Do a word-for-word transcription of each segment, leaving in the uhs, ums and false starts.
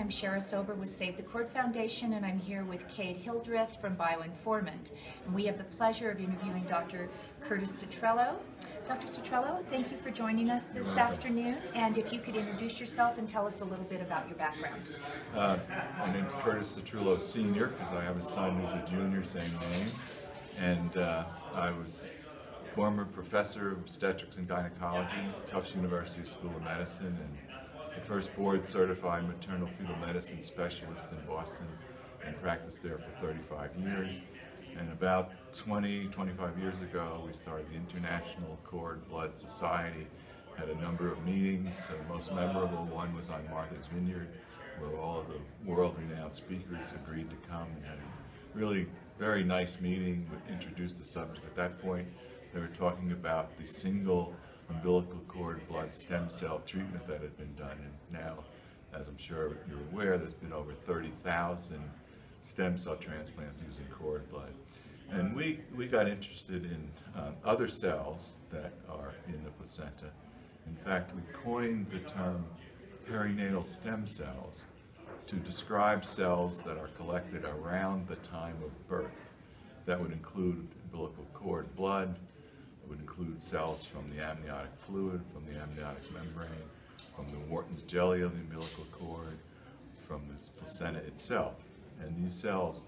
I'm Shara Sober with Save the Cord Foundation, and I'm here with Cade Hildreth from Bioinformant. And we have the pleasure of interviewing Doctor Curtis Cetrulo. Doctor Cetrulo, thank you for joining us this afternoon. And if you could introduce yourself and tell us a little bit about your background. Uh, my name's Curtis Cetrulo Senior, because I have a son who's a junior, same name. And uh, I was former professor of obstetrics and gynecology, Tufts University School of Medicine, and the first board-certified maternal-fetal medicine specialist in Boston, and practiced there for thirty-five years. And about twenty, twenty-five years ago, we started the International Cord Blood Society, had a number of meetings. The most memorable one was on Martha's Vineyard, where all of the world-renowned speakers agreed to come and had a really very nice meeting, introduced the subject. At that point, they were talking about the single umbilical cord blood stem cell treatment that had been done, and now, as I'm sure you're aware, there's been over thirty thousand stem cell transplants using cord blood. And we, we got interested in um, other cells that are in the placenta. In fact, we coined the term perinatal stem cells to describe cells that are collected around the time of birth. That would include umbilical cord blood, would include cells from the amniotic fluid, from the amniotic membrane, from the Wharton's jelly of the umbilical cord, from the placenta itself. And these cells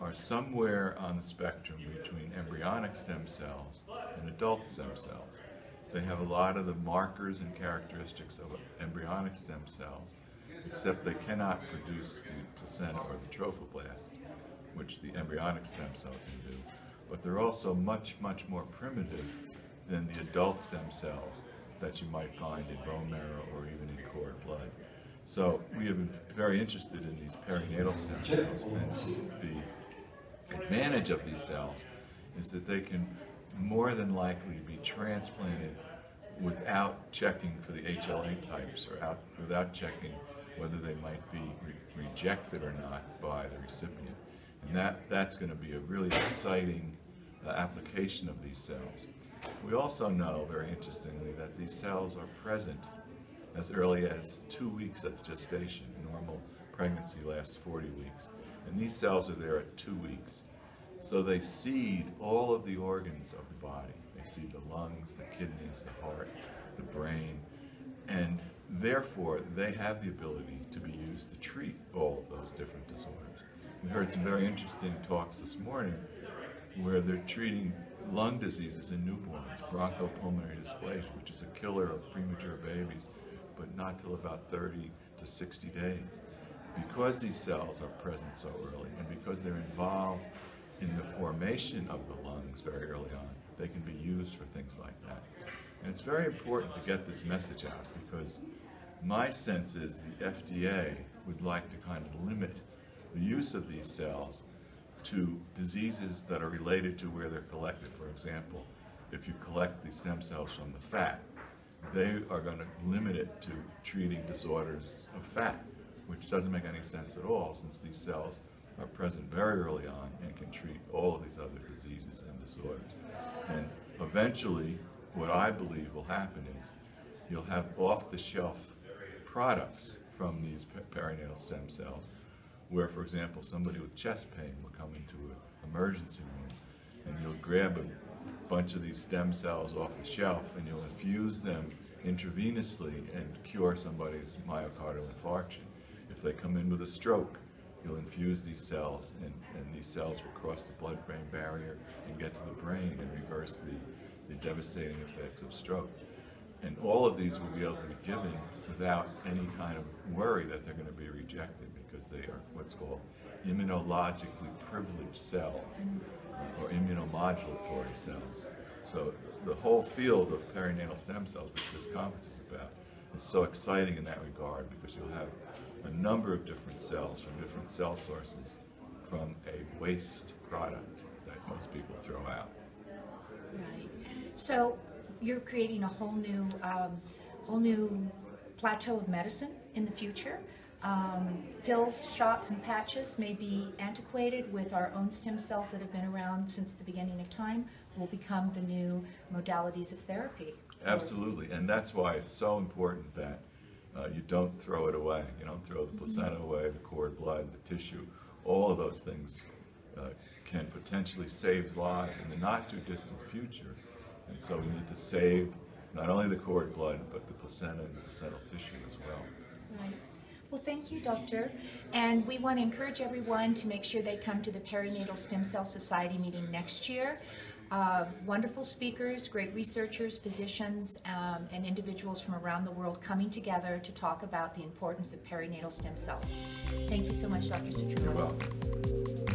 are somewhere on the spectrum between embryonic stem cells and adult stem cells. They have a lot of the markers and characteristics of embryonic stem cells, except they cannot produce the placenta or the trophoblast, which the embryonic stem cell can do. But they're also much, much more primitive than the adult stem cells that you might find in bone marrow or even in cord blood. So we have been very interested in these perinatal stem cells, and the advantage of these cells is that they can more than likely be transplanted without checking for the H L A types or out, without checking whether they might be re rejected or not by the recipient. And that, that's going to be a really exciting uh, application of these cells. We also know, very interestingly, that these cells are present as early as two weeks at gestation. Normal pregnancy lasts forty weeks. And these cells are there at two weeks. So they seed all of the organs of the body. They seed the lungs, the kidneys, the heart, the brain. And therefore, they have the ability to be used to treat all of those different disorders. We heard some very interesting talks this morning where they're treating lung diseases in newborns, bronchopulmonary dysplasia, which is a killer of premature babies, but not till about thirty to sixty days. Because these cells are present so early, and because they're involved in the formation of the lungs very early on, they can be used for things like that. And it's very important to get this message out, because my sense is the F D A would like to kind of limit the use of these cells to diseases that are related to where they're collected. For example, if you collect the stem cells from the fat, they are going to limit it to treating disorders of fat, which doesn't make any sense at all, since these cells are present very early on and can treat all of these other diseases and disorders. And eventually, what I believe will happen is you'll have off-the-shelf products from these perinatal stem cells, where, for example, somebody with chest pain will come into an emergency room, and you'll grab a bunch of these stem cells off the shelf, and you'll infuse them intravenously and cure somebody's myocardial infarction. If they come in with a stroke, you'll infuse these cells, and, and these cells will cross the blood-brain barrier and get to the brain and reverse the, the devastating effects of stroke. And all of these will be able to be given without any kind of worry that they're going to be rejected, because they are what's called immunologically privileged cells, or immunomodulatory cells. So the whole field of perinatal stem cells, which this conference is about, is so exciting in that regard, because you'll have a number of different cells from different cell sources from a waste product that most people throw out. Right. So you're creating a whole new, um, whole new plateau of medicine in the future. Um, pills, shots, and patches may be antiquated. With our own stem cells that have been around since the beginning of time, will become the new modalities of therapy. Absolutely, and that's why it's so important that Uh, you don't throw it away. You don't throw the placenta away, the cord blood, the tissue. All of those things uh, can potentially save lives in the not too distant future. And so we need to save not only the cord blood, but the placenta and the placental tissue as well. Right. Well, thank you, Doctor. And we want to encourage everyone to make sure they come to the Perinatal Stem Cell Society meeting next year. Uh, wonderful speakers, great researchers, physicians, um, and individuals from around the world coming together to talk about the importance of perinatal stem cells. Thank you so much, Doctor Cetrulo. You're welcome.